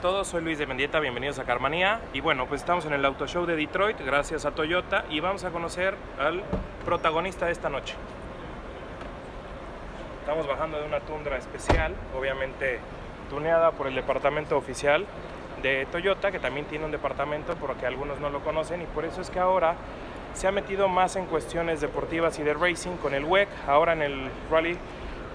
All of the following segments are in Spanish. todos, soy Luis de Mendieta, bienvenidos a Carmanía. Y bueno, pues estamos en el AutoShow de Detroit, gracias a Toyota, y vamos a conocer al protagonista de esta noche. Estamos bajando de una tundra especial, obviamente tuneada por el departamento oficial de Toyota, que también tiene un departamento porque algunos no lo conocen, y por eso es que ahora se ha metido más en cuestiones deportivas y de racing con el WEC. Ahora en el rally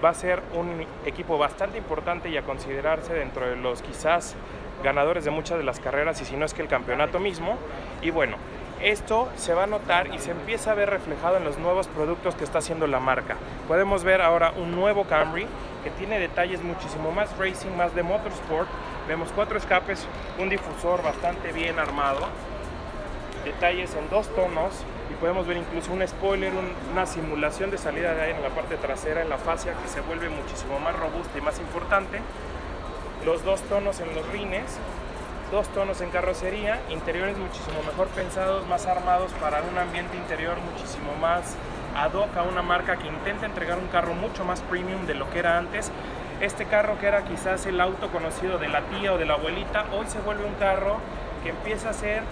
va a ser un equipo bastante importante y a considerarse dentro de los quizás ganadores de muchas de las carreras, y si no es que el campeonato mismo. Y bueno, esto se va a notar y se empieza a ver reflejado en los nuevos productos que está haciendo la marca. Podemos ver ahora un nuevo Camry que tiene detalles muchísimo más racing, más de motorsport. Vemos 4 escapes, un difusor bastante bien armado, detalles en 2 tonos, y podemos ver incluso un spoiler, una simulación de salida de aire en la parte trasera, en la fascia, que se vuelve muchísimo más robusta y más importante. Los 2 tonos en los rines, 2 tonos en carrocería, interiores muchísimo mejor pensados, más armados para un ambiente interior muchísimo más ad hoc a una marca que intenta entregar un carro mucho más premium de lo que era antes. Este carro, que era quizás el auto conocido de la tía o de la abuelita, hoy se vuelve un carro que empieza a ser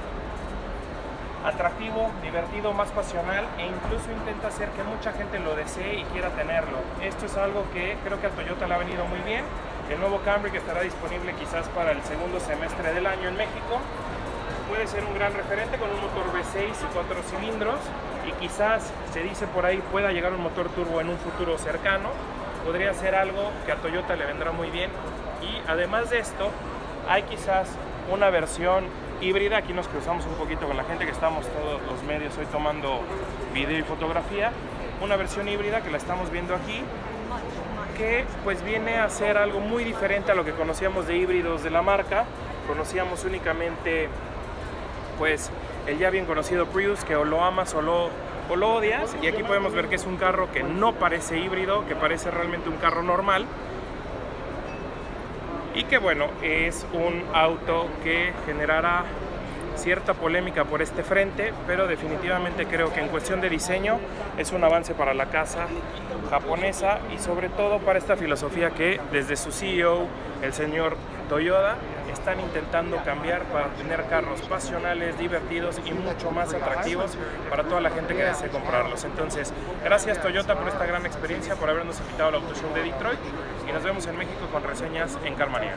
atractivo, divertido, más pasional, e incluso intenta hacer que mucha gente lo desee y quiera tenerlo. Esto es algo que creo que a Toyota le ha venido muy bien. El nuevo Camry, que estará disponible quizás para el segundo semestre del año en México, puede ser un gran referente con un motor V6 y 4 cilindros, y quizás, se dice por ahí, pueda llegar un motor turbo en un futuro cercano. Podría ser algo que a Toyota le vendrá muy bien. Y además de esto, hay quizás una versión híbrida. Aquí nos cruzamos un poquito con la gente que estamos todos los medios hoy tomando video y fotografía. Una versión híbrida que la estamos viendo aquí, que pues viene a ser algo muy diferente a lo que conocíamos de híbridos de la marca. Conocíamos únicamente pues el ya bien conocido Prius, que o lo amas o lo odias, y aquí podemos ver que es un carro que no parece híbrido, que parece realmente un carro normal. Y que bueno, es un auto que generará cierta polémica por este frente, pero definitivamente creo que en cuestión de diseño es un avance para la casa japonesa, y sobre todo para esta filosofía que desde su CEO, el señor Toyota, están intentando cambiar para tener carros pasionales, divertidos y mucho más atractivos para toda la gente que desee comprarlos. Entonces, gracias Toyota por esta gran experiencia, por habernos invitado al AutoShow de Detroit, y nos vemos en México con reseñas en Carmanía.